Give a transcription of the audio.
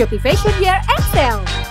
Shopify should here and sell.